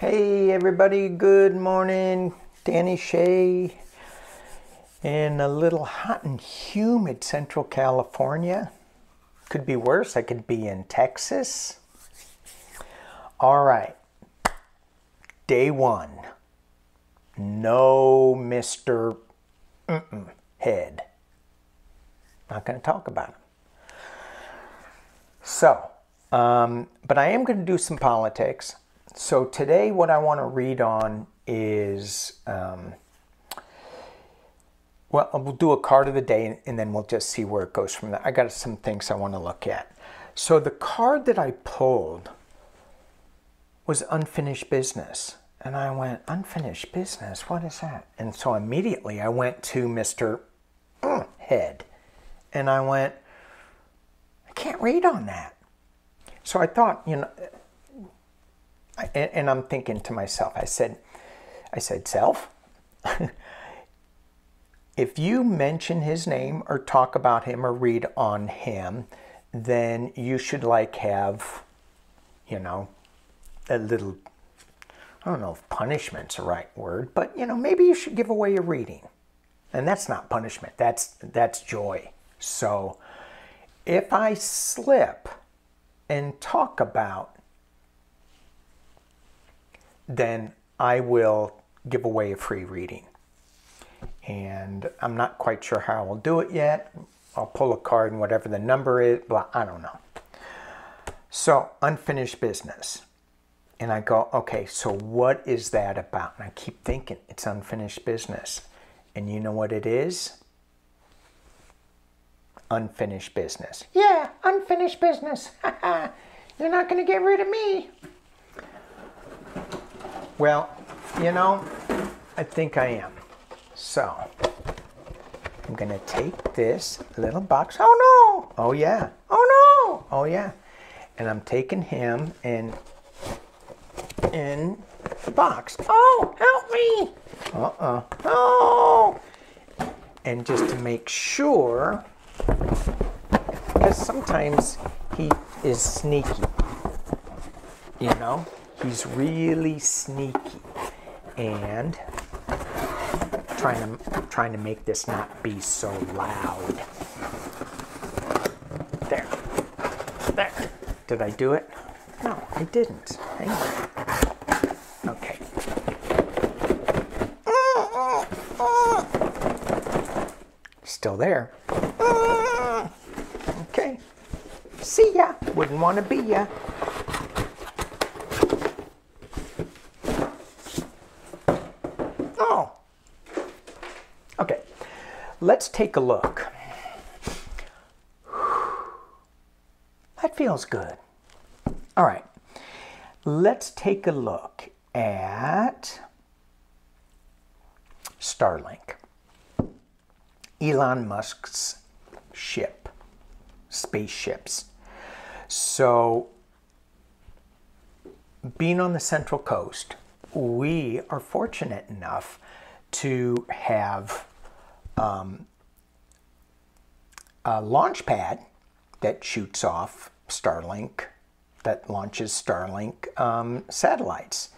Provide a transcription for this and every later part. Hey everybody, good morning. Danny Shay in a little hot and humid Central California. Could be worse, I could be in Texas. All right, day one. No Mr. Head. Not going to talk about him. So, but I am going to do some politics. So today what I want to read on is, well, we'll do a card of the day and then we'll just see where it goes from there. I got some things I want to look at. So the card that I pulled was Unfinished Business. And I went, Unfinished Business? What is that? And so immediately I went to Mr. Head. And I went, I can't read on that. So I thought, you know... And I'm thinking to myself, I said, self, if you mention his name or talk about him or read on him, then you should like have, you know, a little, I don't know if punishment's the right word, but, you know, maybe you should give away your reading. And that's not punishment. That's joy. So if I slip and talk about, then I will give away a free reading. And I'm not quite sure how I will do it yet. I'll pull a card and whatever the number is, blah, I don't know. So, Unfinished Business. And I go, okay, so what is that about? And I keep thinking, it's unfinished business. And you know what it is? Unfinished business. Yeah, unfinished business. You're not going to get rid of me. Well, you know, I think I am. So, I'm going to take this little box. Oh, no. Oh, yeah. Oh, no. Oh, yeah. And I'm taking him in the box. Oh, help me. Uh-uh. Oh. And just to make sure, because sometimes he is sneaky, you know? He's really sneaky and trying to make this not be so loud. There. There. Did I do it? No, I didn't. Hang on. Okay. Still there. Okay. See ya. Wouldn't want to be ya. Let's take a look. That feels good. All right. Let's take a look at Starlink. Elon Musk's spaceships. So, being on the Central Coast, we are fortunate enough to have a launch pad that shoots off Starlink, that launches Starlink satellites.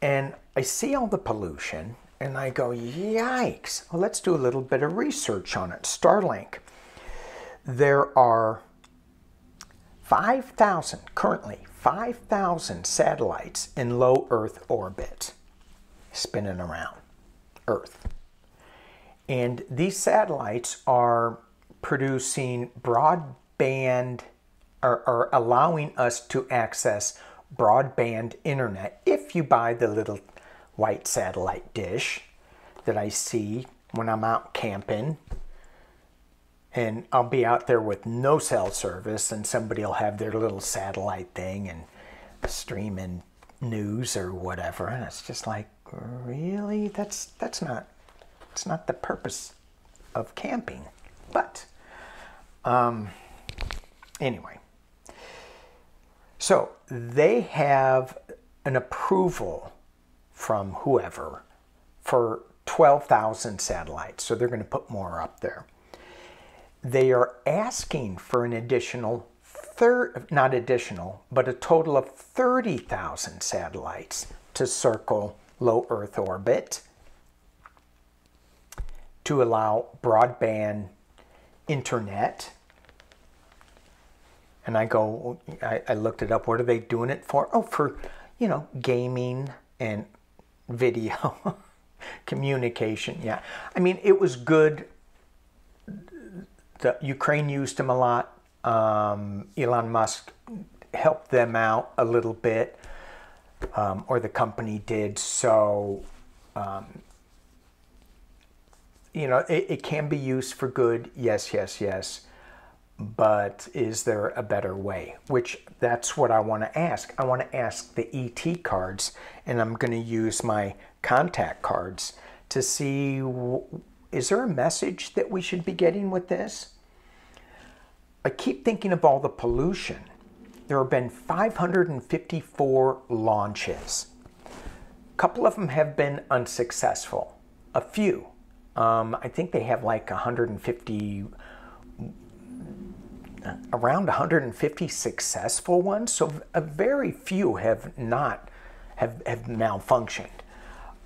And I see all the pollution and I go, yikes. Well, let's do a little bit of research on it. Starlink, there are 5,000 satellites in low Earth orbit spinning around Earth. And these satellites are producing broadband, or allowing us to access broadband internet if you buy the little white satellite dish that I see when I'm out camping. And I'll be out there with no cell service and somebody will have their little satellite thing and streaming news or whatever. And it's just like, really? That's not... It's not the purpose of camping, but anyway. So they have an approval from whoever for 12,000 satellites, so they're going to put more up there. They are asking for an additional not additional, but a total of 30,000 satellites to circle low Earth orbit to allow broadband internet. And I go, I looked it up. What are they doing it for? Oh, for, you know, gaming and video communication. Yeah. I mean, it was good. The Ukraine used them a lot. Elon Musk helped them out a little bit, or the company did. So, you know, it can be used for good. Yes, yes, yes. But is there a better way? Which that's what I want to ask. I want to ask the ET cards, and I'm going to use my contact cards to see, is there a message that we should be getting with this? I keep thinking of all the pollution. There have been 554 launches. A couple of them have been unsuccessful. A few. I think they have like 150... around 150 successful ones, so a very few have malfunctioned,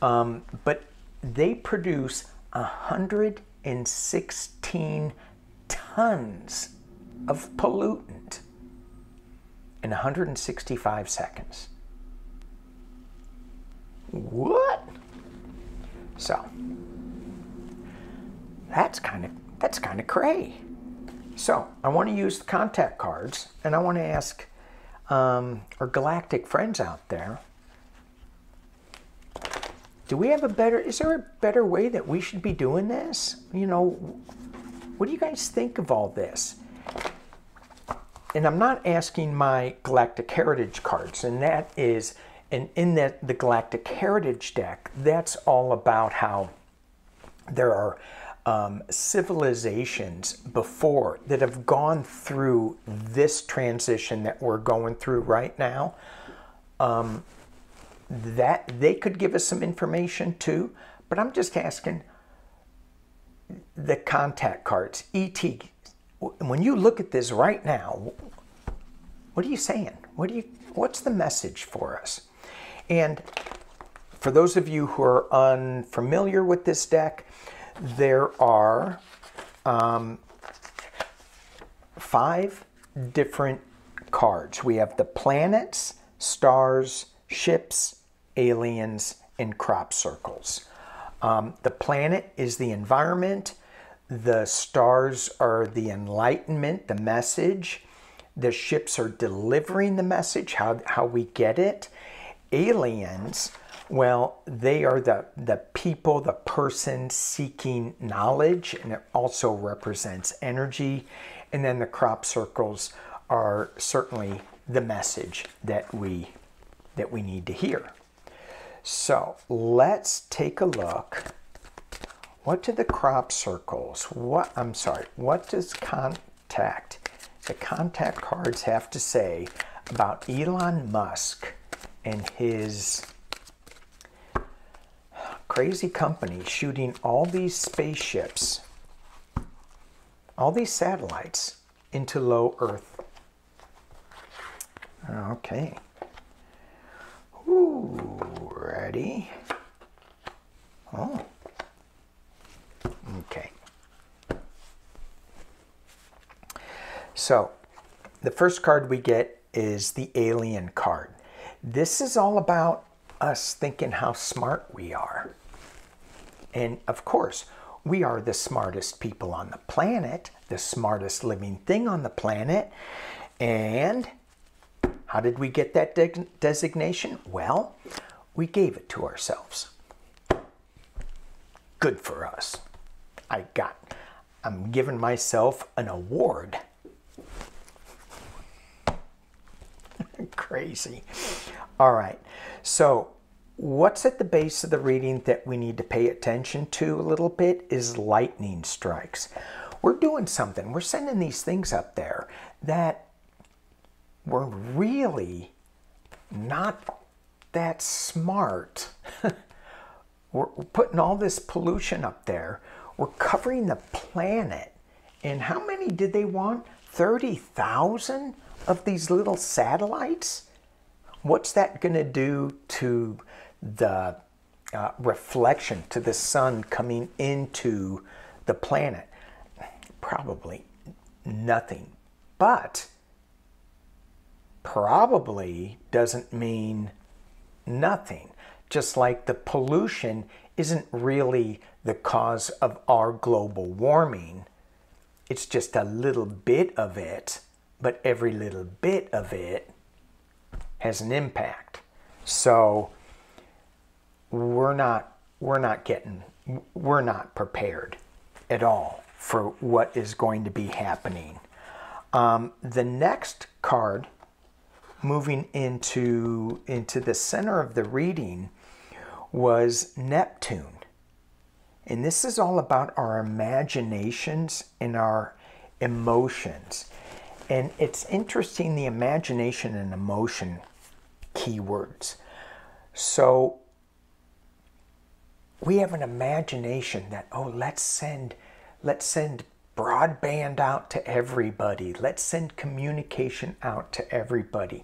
but they produce 116 tons of pollutant in 165 seconds. What? So that's kind of cray. So I want to use the contact cards, and I want to ask our galactic friends out there, is there a better way that we should be doing this? You know, what do you guys think of all this? And I'm not asking my Galactic Heritage cards, and in the Galactic Heritage deck, that's all about how there are civilizations before that have gone through this transition that we're going through right now, that they could give us some information too. But I'm just asking the contact cards, ET, when you look at this right now, what are you saying? What's the message for us? And for those of you who are unfamiliar with this deck, there are 5 different cards. We have the planets, stars, ships, aliens, and crop circles. The planet is the environment. The stars are the enlightenment, the message. The ships are delivering the message, how we get it. Aliens, well, they are the people, the person seeking knowledge, and it also represents energy. And then the crop circles are certainly the message that we need to hear. So let's take a look. What do the crop circles, what does the contact cards have to say about Elon Musk and his crazy company shooting all these spaceships, all these satellites into low Earth? Okay. Ooh, ready? Oh. Okay. So, the first card we get is the alien card. This is all about us thinking how smart we are. And of course, we are the smartest people on the planet, the smartest living thing on the planet. And how did we get that designation? Well, we gave it to ourselves. Good for us. I'm giving myself an award. Crazy. All right. So what's at the base of the reading that we need to pay attention to a little bit is lightning strikes. We're doing something. We're sending these things up there that we're really not that smart. We're putting all this pollution up there. We're covering the planet. And how many did they want? 30,000? of these little satellites, what's that going to do to the reflection, to the sun coming into the planet? Probably nothing. But probably doesn't mean nothing. Just like the pollution isn't really the cause of our global warming. It's just a little bit of it, but every little bit of it has an impact. So we're not prepared at all for what is going to be happening. The next card, moving into the center of the reading, was Neptune. And this is all about our imaginations and our emotions. And it's interesting, the imagination and emotion keywords. So we have an imagination that, oh, let's send broadband out to everybody. Let's send communication out to everybody.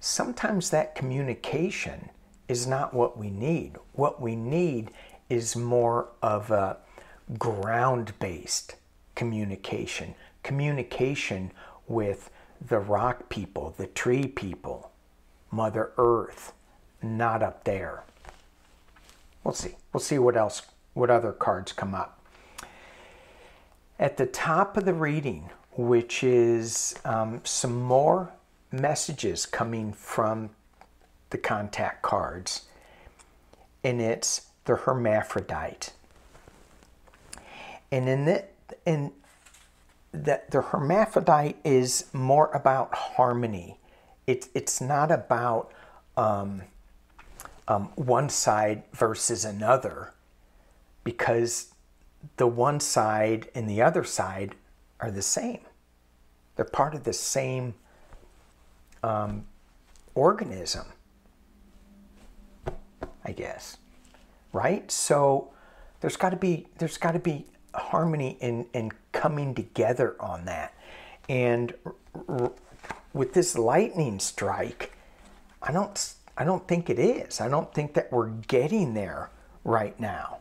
Sometimes that communication is not what we need. What we need is more of a ground-based communication. Communication with the rock people, the tree people, Mother Earth, not up there. We'll see. We'll see what else, what other cards come up. At the top of the reading, which is some more messages coming from the contact cards, and it's the hermaphrodite. And the hermaphrodite is more about harmony. It's not about one side versus another, because the one side and the other side are the same. They're part of the same organism, I guess, right? So there's got to be harmony and coming together on that. And with this lightning strike, I don't think it is. I don't think that we're getting there right now.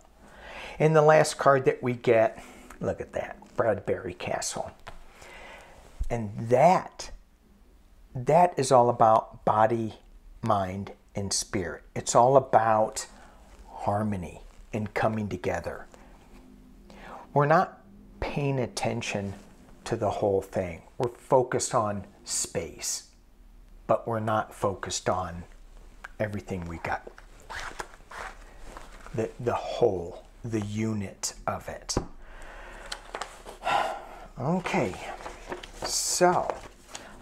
And the last card that we get, look at that, Bradbury Castle. And that is all about body, mind, and spirit. It's all about harmony and coming together. We're not paying attention to the whole thing. We're focused on space, but we're not focused on everything we got. The whole, the unit of it. Okay, so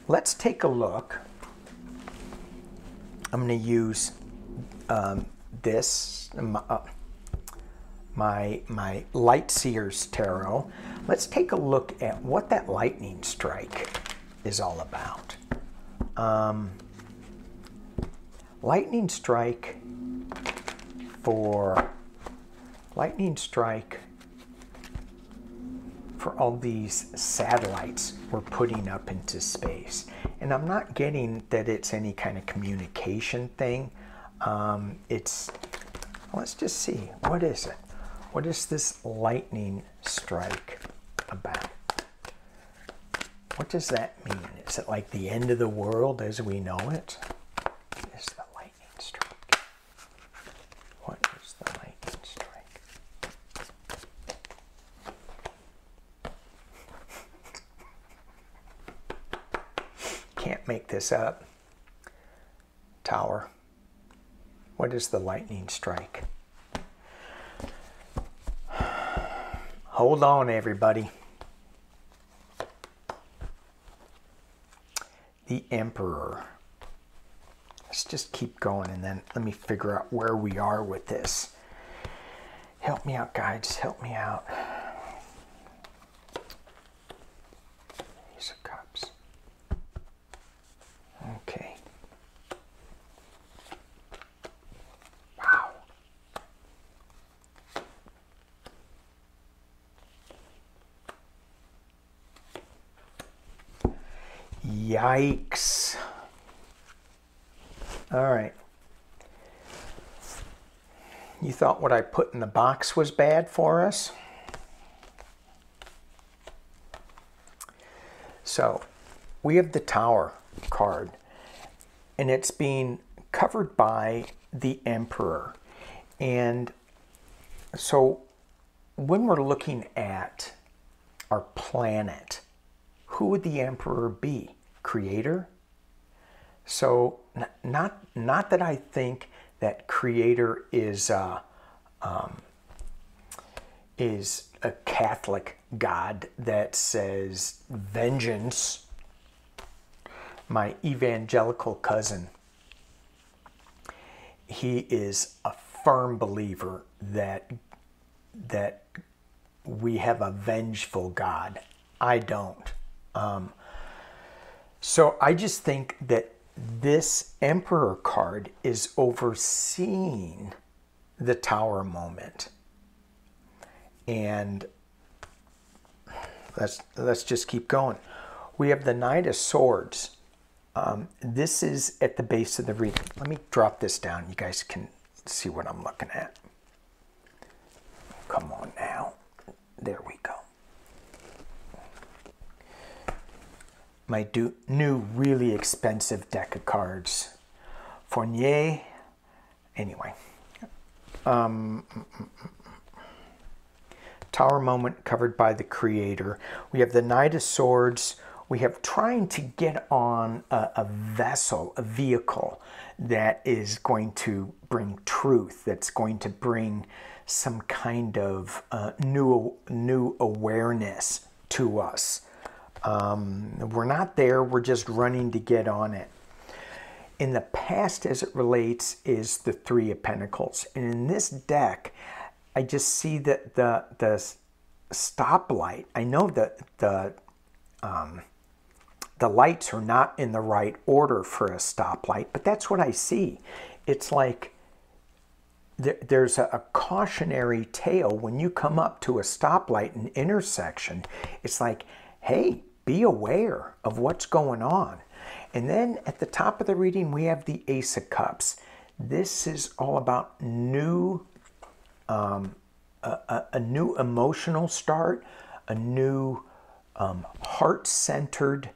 let's take a look. I'm going to use my Lightseer's Tarot. Let's take a look at what that lightning strike is all about. Lightning strike for all these satellites we're putting up into space. And I'm not getting that it's any kind of communication thing. Let's just see, what is it? What is this lightning strike about? What does that mean? Is it like the end of the world as we know it? Is the lightning strike? What is the lightning strike? Can't make this up. Tower. What is the lightning strike? Hold on, everybody. The Emperor. Let's just keep going, and then let me figure out where we are with this. Help me out, guys. Help me out. Ace of Cups. Okay. Yikes. All right. You thought what I put in the box was bad for us? So we have the Tower card, and it's being covered by the Emperor. And so when we're looking at our planet, who would the Emperor be? Creator? So not that I think that Creator is a Catholic God that says vengeance. My evangelical cousin, he is a firm believer that we have a vengeful God. I don't. So I just think that this Emperor card is overseeing the Tower moment. And let's just keep going. We have the Knight of Swords. This is at the base of the reading. Let me drop this down. You guys can see what I'm looking at. Come on now. There we go. My new really expensive deck of cards. Fournier. Anyway. Tower moment covered by the Creator. We have the Knight of Swords. We have trying to get on a vessel, a vehicle that is going to bring truth, that's going to bring some kind of new awareness to us. We're not there, we're just running to get on it. In the past, as it relates, is the Three of Pentacles. And in this deck, I just see that the stoplight, I know that the lights are not in the right order for a stoplight, but that's what I see. It's like there's a cautionary tale when you come up to a stoplight, an intersection. It's like, hey, be aware of what's going on. And then at the top of the reading, we have the Ace of Cups. This is all about new, a new emotional start, a new heart-centered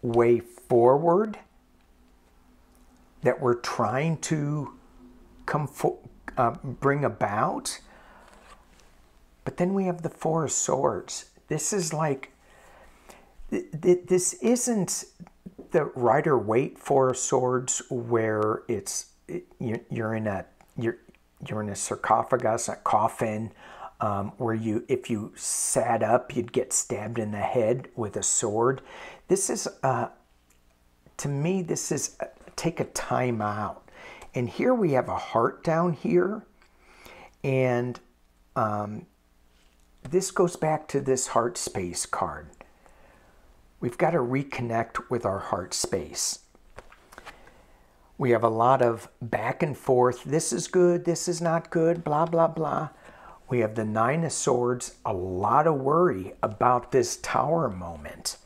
way forward that we're trying to bring about. But then we have the Four of Swords. This is like, this isn't the Rider-Waite Four of Swords where it's you're in a sarcophagus, a coffin. Where if you sat up, you'd get stabbed in the head with a sword. This is, to me, this is take a time out. And here we have a heart down here. And this goes back to this heart space card. We've got to reconnect with our heart space. We have a lot of back and forth. This is good, this is not good, blah, blah, blah. We have the Nine of Swords, a lot of worry about this Tower moment.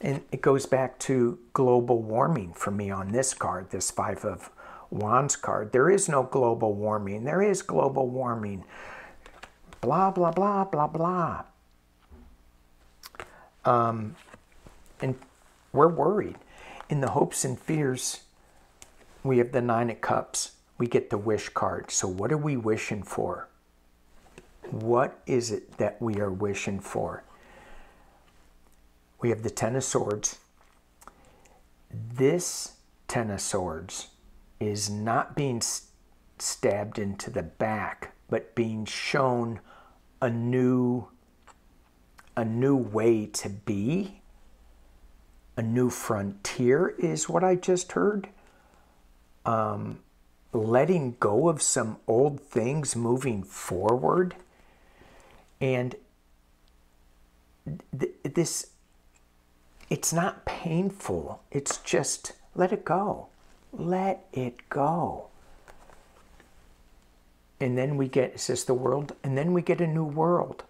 And it goes back to global warming for me on this card, this Five of Wands card. There is no global warming. There is global warming. Blah, blah, blah, blah, blah. And we're worried. In the hopes and fears, we have the Nine of Cups. We get the wish card. So what are we wishing for? What is it that we are wishing for? We have the Ten of Swords. This Ten of Swords is not being stabbed into the back, but being shown a new way to be. A new frontier is what I just heard. Letting go of some old things, moving forward. And this, it's not painful. It's just let it go. Let it go. And then we get, is this the world? And then we get a new world.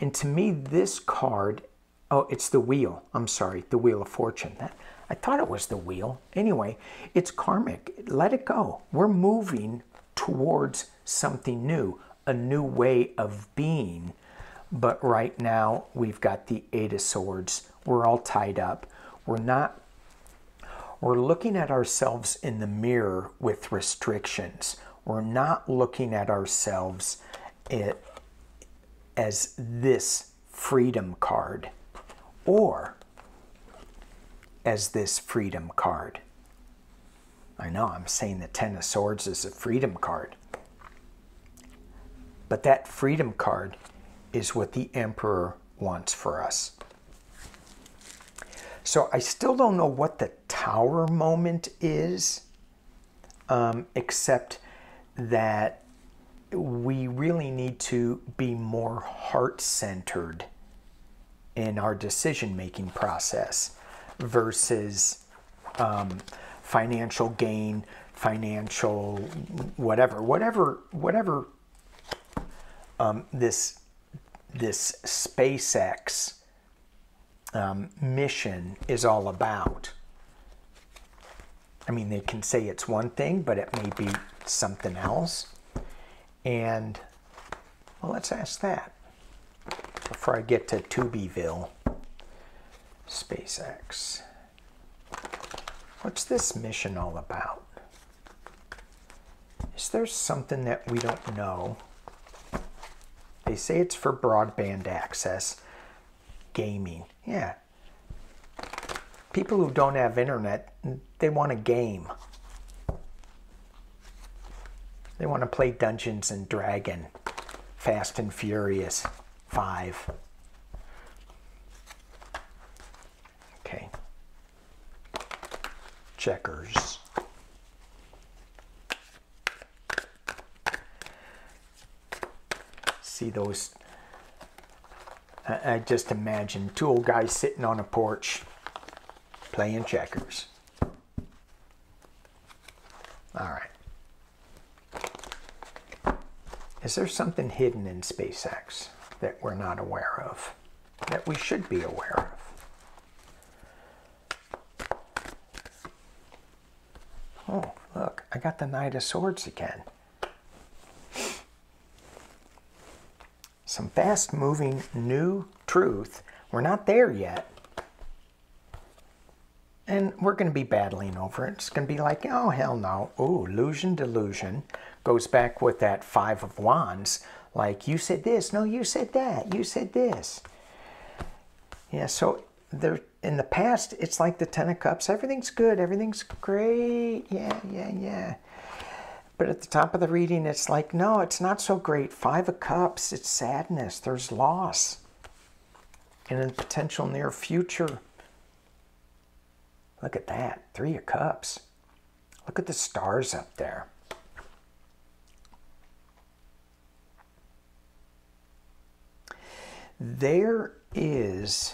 And to me, this card Oh, it's the wheel. I'm sorry, the Wheel of Fortune. That, I thought it was the wheel. Anyway, it's karmic. Let it go. We're moving towards something new, a new way of being. But right now, we've got the Eight of Swords. We're all tied up. We're looking at ourselves in the mirror with restrictions. We're not looking at ourselves as this freedom card or as this freedom card. I know I'm saying the Ten of Swords is a freedom card, but that freedom card is what the Emperor wants for us. So I still don't know what the Tower moment is, except that we really need to be more heart-centered in our decision-making process versus financial gain, financial whatever this SpaceX mission is all about. I mean, they can say it's one thing, but it may be something else. And well, let's ask that before I get to Tuberville. SpaceX. What's this mission all about? Is there something that we don't know? They say it's for broadband access, gaming. Yeah. People who don't have internet, they want a game. They want to play Dungeons and Dragons, Fast and Furious 5. Okay. Checkers. See those? I just imagine two old guys sitting on a porch playing checkers. All right. Is there something hidden in SpaceX that we're not aware of, that we should be aware of? Oh, look, I got the Knight of Swords again. Some fast-moving new truth. We're not there yet. And we're going to be battling over it. It's going to be like, oh, hell no. Ooh, illusion, delusion. Goes back with that Five of Wands, like you said this, no, you said that, you said this. Yeah, so there, in the past, it's like the Ten of Cups, everything's good, everything's great, yeah, yeah, yeah. But at the top of the reading, it's like, no, it's not so great. Five of Cups, it's sadness, there's loss. And in the potential near future, look at that, Three of Cups. Look at the stars up there. There is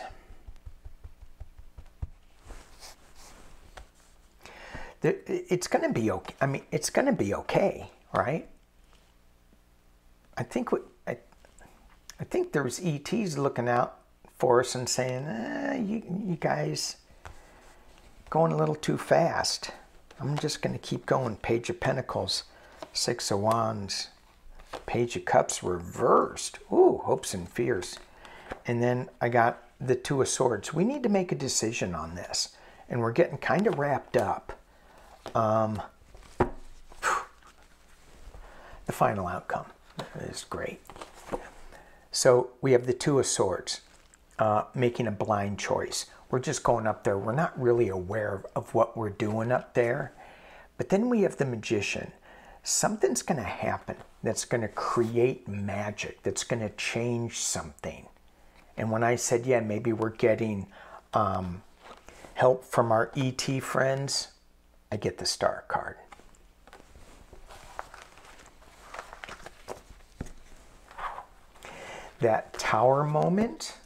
it's going to be okay. I mean, it's going to be okay, right? I think I think there's ETs looking out for us and saying, you guys going a little too fast. I'm just going to keep going. Page of Pentacles, Six of Wands, Page of Cups reversed. Ooh, hopes and fears. And then I got the Two of Swords. We need to make a decision on this. And we're getting kind of wrapped up. The final outcome is great. So we have the Two of Swords, making a blind choice. We're just going up there. We're not really aware of what we're doing up there. But then we have the Magician. Something's going to happen that's going to create magic, that's going to change something. And when I said, yeah, maybe we're getting help from our ET friends, I get the Star card. That Tower moment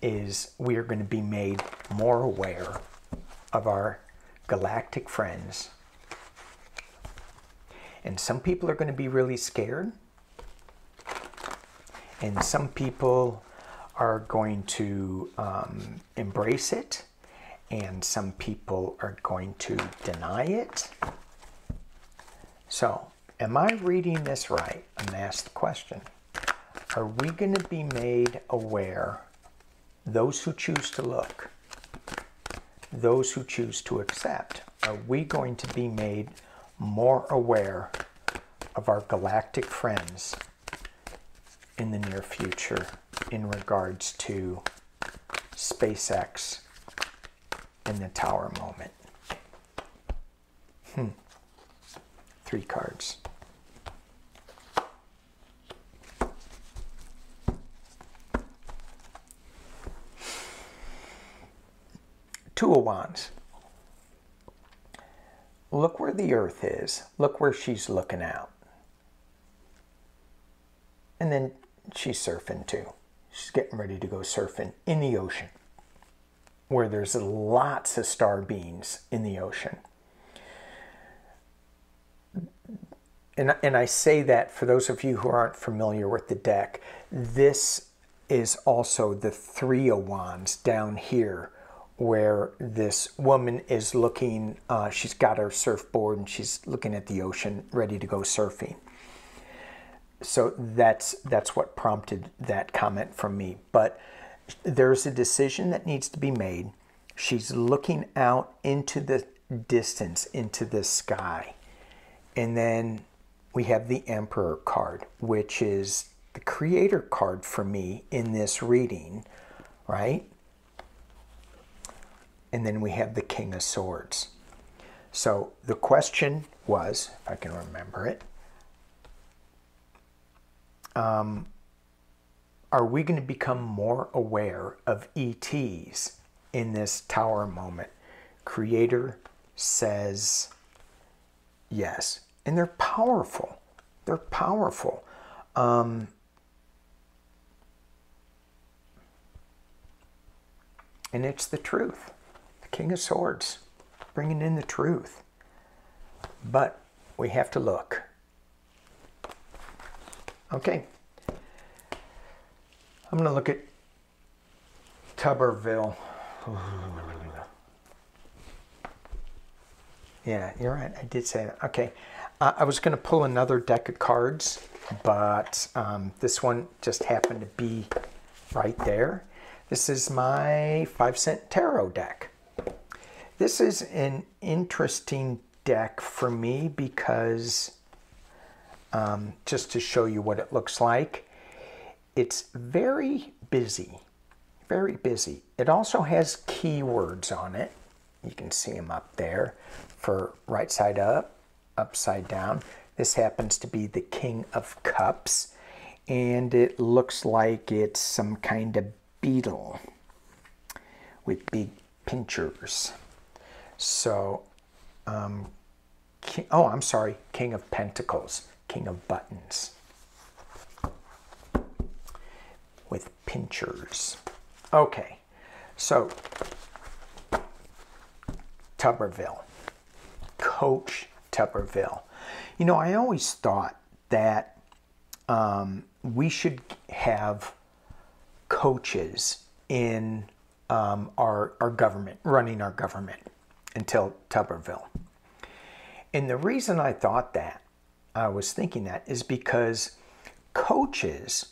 is we are going to be made more aware of our galactic friends. And some people are going to be really scared. and some people are going to embrace it, and some people are going to deny it. So, am I reading this right? I'm asked the question. Are we going to be made aware, those who choose to look, those who choose to accept, are we going to be made more aware of our galactic friends in the near future in regards to SpaceX and the tower moment? Three cards. Two of Wands. Look where the Earth is. Look where she's looking out. And then she's surfing too. She's getting ready to go surfing in the ocean, where there's lots of star beings in the ocean. And I say that for those of you who aren't familiar with the deck, this is also the Three of Wands down here, where this woman is looking, she's got her surfboard and she's looking at the ocean, ready to go surfing. So that's what prompted that comment from me. But there's a decision that needs to be made. She's looking out into the distance, into the sky. And then we have the Emperor card, which is the creator card for me in this reading, right? And then we have the King of Swords. So the question was, if I can remember it, are we going to become more aware of ETs in this tower moment? Creator says yes. And they're powerful. They're powerful. And it's the truth. The King of Swords, bringing in the truth. But we have to look. Okay. I'm going to look at Tuberville. Yeah, you're right. I did say that. Okay. I was going to pull another deck of cards, but this one just happened to be right there. This is my 5-cent tarot deck. This is an interesting deck for me because, just to show you what it looks like, it's very busy, very busy. It also has keywords on it. You can see them up there for right side up, upside down. This happens to be the King of Cups, and it looks like it's some kind of beetle with big pinchers. So, oh, I'm sorry, King of Pentacles, King of Buttons with pinchers. Okay, so Tuberville, Coach Tuberville. You know, I always thought that we should have coaches in our government, running our government, until Tuberville. And the reason I thought that, I was thinking that, is because coaches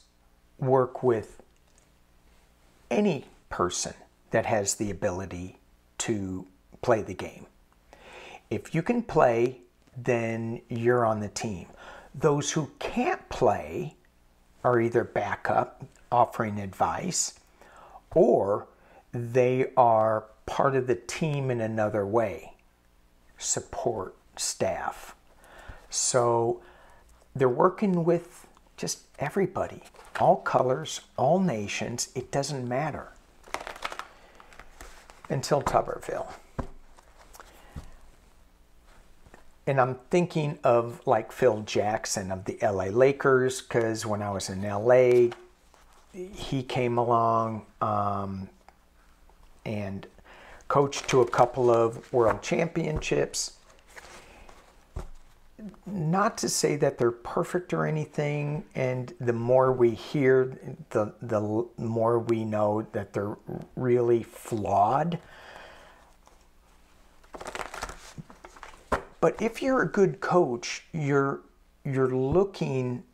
work with any person that has the ability to play the game. If you can play, then you're on the team. Those who can't play are either backup, offering advice, or they are part of the team in another way, support staff. So they're working with just everybody, all colors, all nations, it doesn't matter, until Tuberville. And I'm thinking of like Phil Jackson of the LA Lakers, because when I was in LA, he came along and coached to a couple of world championships. not to say that they're perfect or anything, and the more we hear, the more we know that they're really flawed. But if you're a good coach, you're looking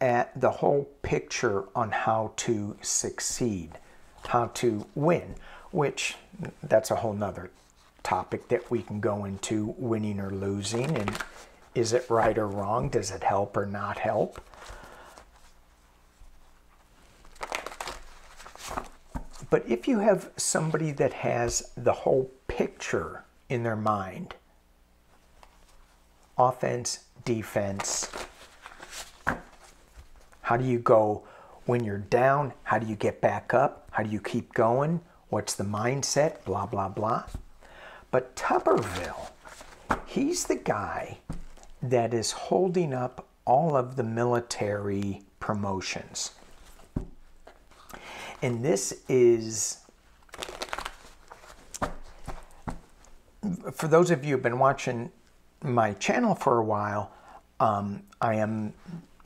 at the whole picture on how to succeed, how to win, which that's a whole nother topic that we can go into, winning or losing, and is it right or wrong? Does it help or not help? But if you have somebody that has the whole picture in their mind, offense, defense, how do you go when you're down? How do you get back up? How do you keep going? What's the mindset? Blah, blah, blah. But Tuberville, he's the guy that is holding up all of the military promotions. And this is, for those of you who've been watching my channel for a while, I'm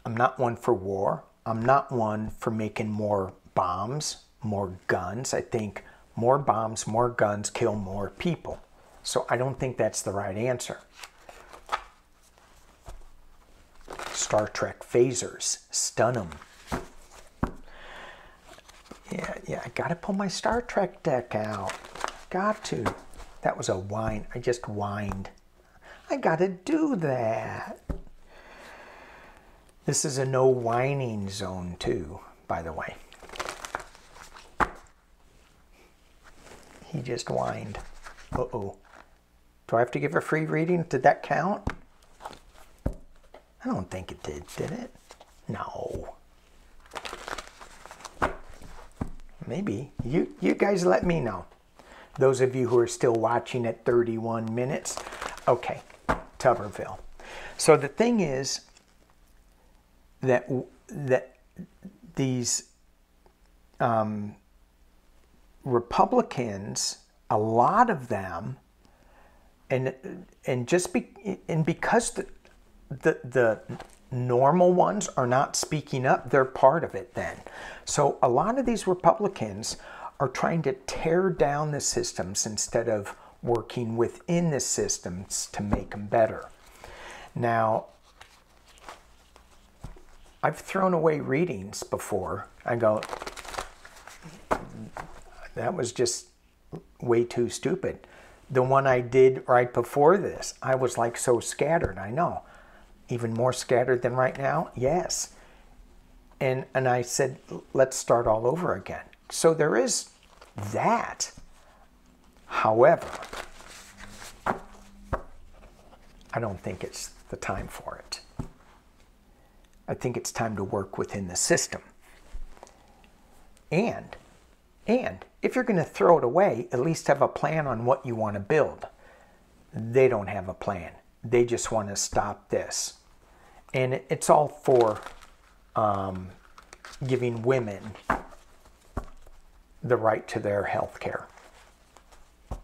not one for war. I'm not one for making more bombs, more guns. I think more bombs, more guns kill more people. So I don't think that's the right answer. Star Trek phasers, stun them. Yeah, I gotta pull my Star Trek deck out. Got to. That was a whine. I just whined. I gotta do that. This is a no whining zone too, by the way. He just whined. Uh-oh. Do I have to give a free reading? Did that count? I don't think it did it? No. Maybe. You guys let me know. Those of you who are still watching at 31 minutes. Okay, Tuberville. So the thing is that these Republicans, a lot of them, and because the normal ones are not speaking up, they're part of it then. So a lot of these Republicans are trying to tear down the systems instead of working within the systems to make them better. Now, I've thrown away readings before. I go, that was just way too stupid. The one I did right before this, I was like so scattered, I know. Even more scattered than right now? Yes. And I said, let's start all over again. So there is that. However, I don't think it's the time for it. I think it's time to work within the system. And if you're going to throw it away, at least have a plan on what you want to build. They don't have a plan. They just want to stop this. And it's all for giving women the right to their health care.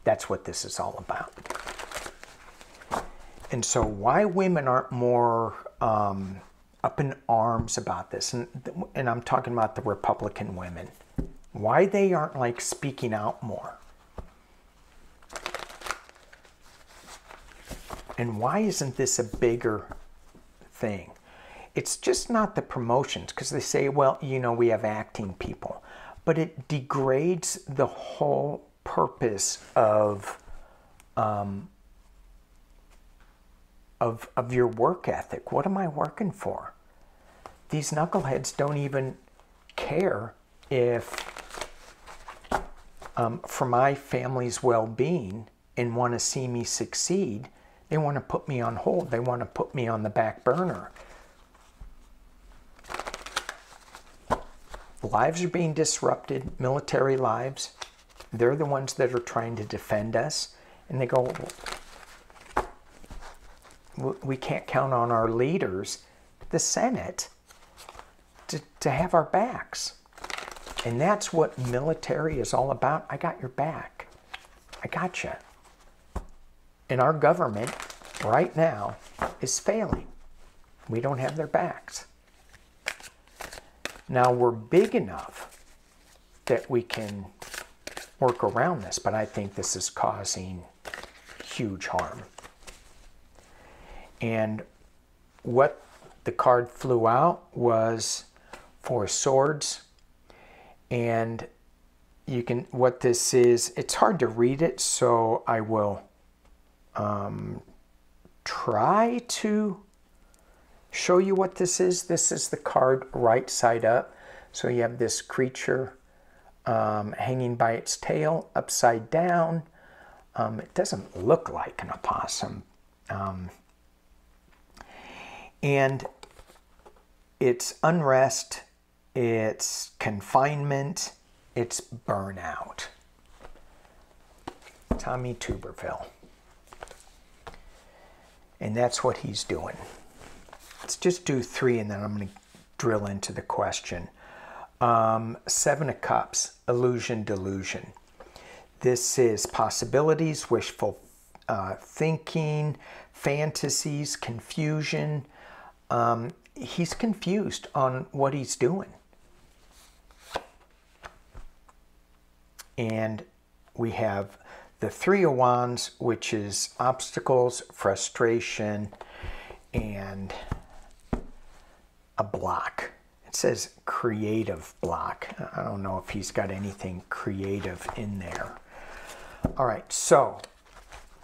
That's what this is all about. And so why women aren't more up in arms about this, and I'm talking about the Republican women, why they aren't like speaking out more? And why isn't this a bigger thing? It's just not the promotions, because they say, well, you know, we have acting people, but it degrades the whole purpose of your work ethic. What am I working for? These knuckleheads don't even care if for my family's well-being and want to see me succeed. They want to put me on hold. They want to put me on the back burner. Lives are being disrupted, military lives. They're the ones that are trying to defend us. And they go, we can't count on our leaders, the Senate, to have our backs. And that's what military is all about. I got your back. I got you. And our government right now is failing. We don't have their backs. Now, we're big enough that we can work around this, but I think this is causing huge harm. And what the card flew out was Four Swords. And you can, what this is, it's hard to read it, so I will try to show you what this is. This is the card right side up. So you have this creature hanging by its tail upside down. It doesn't look like an opossum. And it's unrest, it's confinement, it's burnout. Tommy Tuberville. And that's what he's doing. Let's just do three, and then I'm going to drill into the question. Seven of Cups, illusion, delusion. This is possibilities, wishful thinking, fantasies, confusion. He's confused on what he's doing. And we have the Three of Wands, which is obstacles, frustration, and a block. It says creative block. I don't know if he's got anything creative in there. All right, so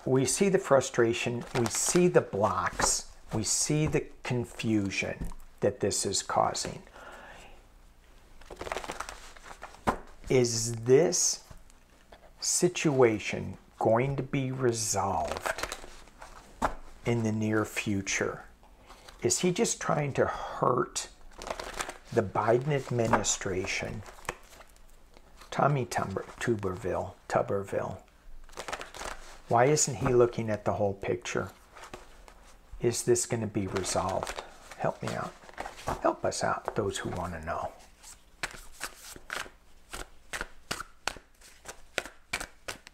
we see the frustration, we see the blocks, we see the confusion that this is causing. Is this situation going to be resolved in the near future? Is he just trying to hurt the Biden administration? Tommy Tuberville. Why isn't he looking at the whole picture? Is this going to be resolved? Help me out. Help us out, those who want to know.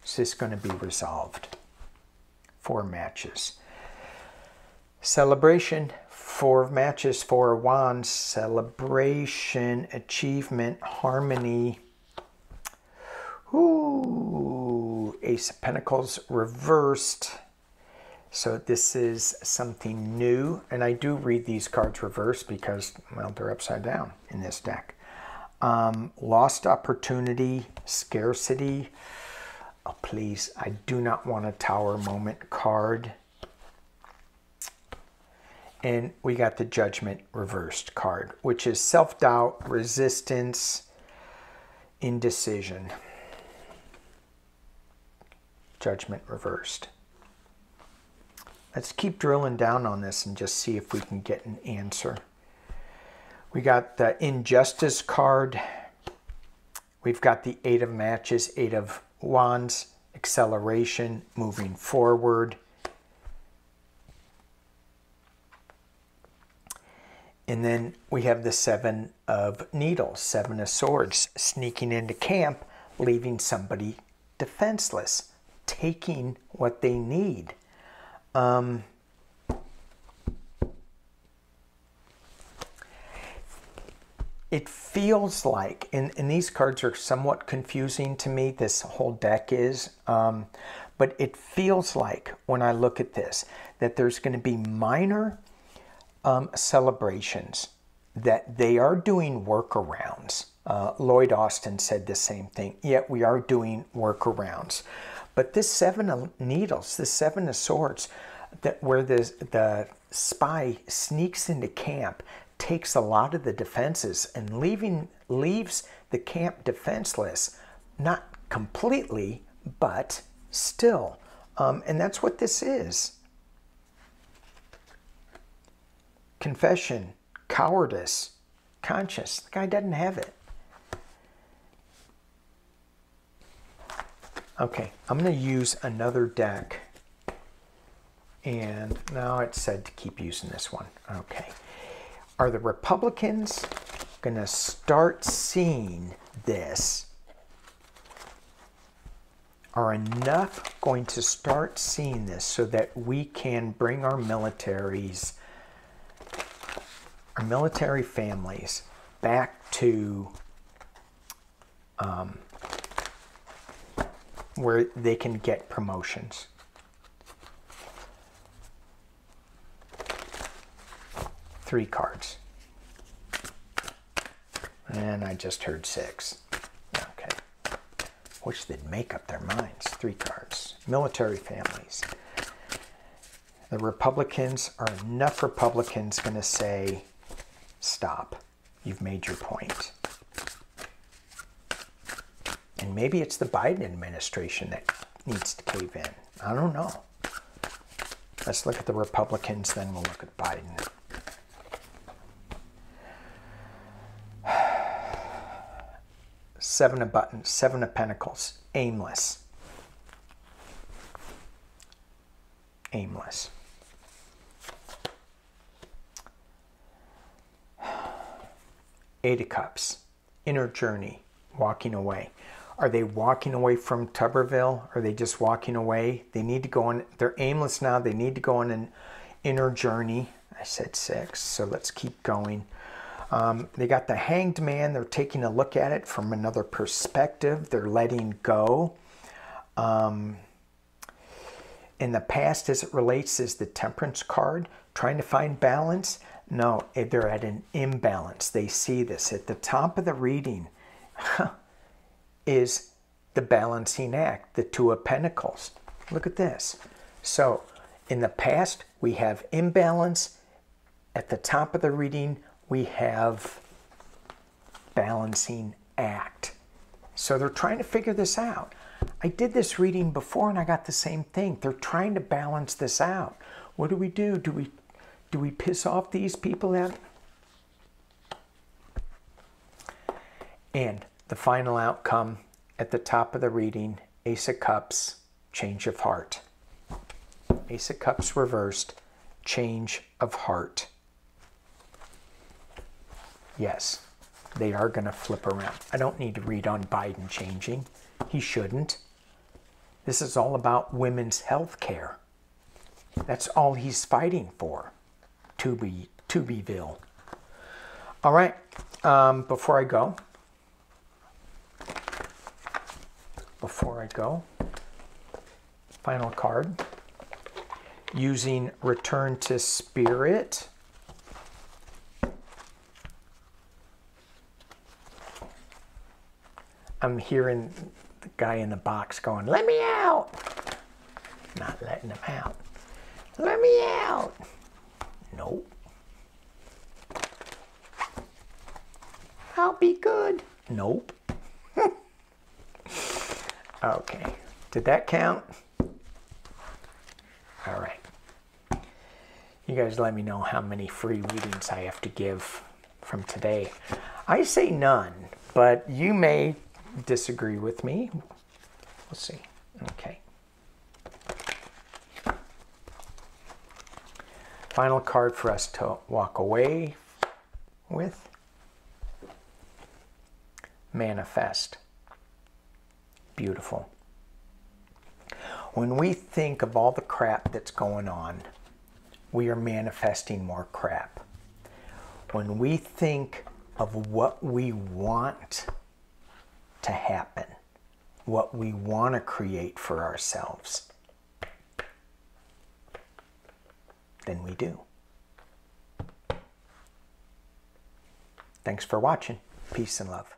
Is this going to be resolved? Four matches. Celebration, four matches, Four of Wands, celebration, achievement, harmony. Ooh, Ace of Pentacles reversed. So this is something new. And I do read these cards reversed because, well, they're upside down in this deck. Lost opportunity, scarcity. Oh, please, I do not want a tower moment card. And we got the Judgment reversed card, which is self-doubt, resistance, indecision. Judgment reversed. Let's keep drilling down on this and just see if we can get an answer. We got the Injustice card. We've got the Eight of Matches, Eight of Wands, acceleration, moving forward. And then we have the Seven of Needles, Seven of Swords, sneaking into camp, leaving somebody defenseless, taking what they need. It feels like, and these cards are somewhat confusing to me, this whole deck is, but it feels like when I look at this, that there's going to be minor celebrations, that they are doing workarounds. Lloyd Austin said the same thing. Yet we are doing workarounds. But this Seven of Needles, this Seven of Swords, that where the spy sneaks into camp, takes a lot of the defenses and leaves the camp defenseless, not completely, but still. And that's what this is. Confession, cowardice, conscience. The guy doesn't have it. Okay, I'm going to use another deck. And now it said to keep using this one. Okay. Are the Republicans going to start seeing this? are enough going to start seeing this so that we can bring our militaries, our military families back to where they can get promotions. Three cards. And I just heard six. Okay. Wish they'd make up their minds. Three cards. Military families. The Republicans are enough Republicans going to say, stop. You've made your point. And maybe it's the Biden administration that needs to cave in. I don't know. Let's look at the Republicans, then we'll look at Biden. Seven of Buttons, Seven of Pentacles, aimless. Aimless. Eight of Cups, inner journey, walking away. Are they walking away from Tuberville? Are they just walking away? They need to go on, they're aimless now. They need to go on an inner journey. I said six, so let's keep going. They got the Hanged Man. They're taking a look at it from another perspective. They're letting go. In the past, as it relates, is the Temperance card, trying to find balance. No, they're at an imbalance. They see this at the top of the reading. Is the balancing act, the Two of Pentacles. Look at this. So in the past, we have imbalance. At the top of the reading, we have balancing act. So they're trying to figure this out. I did this reading before and I got the same thing. They're trying to balance this out. What do we do? Do we piss off these people out? And the final outcome at the top of the reading, Ace of Cups, change of heart. Ace of Cups reversed, change of heart. Yes, they are going to flip around. I don't need to read on Biden changing. He shouldn't. This is all about women's health care. That's all he's fighting for, Tuberville. All right, before I go, final card. Using Return to Spirit. I'm hearing the guy in the box going, let me out. Not letting him out. Let me out. Nope. I'll be good. Nope. Okay. Did that count? All right. You guys let me know how many free readings I have to give from today. I say none, but you may disagree with me. Let's see. Okay. Final card for us to walk away with. Manifest. Beautiful. When we think of all the crap that's going on, we are manifesting more crap. When we think of what we want to happen, what we want to create for ourselves, then we do. Thanks for watching. Peace and love.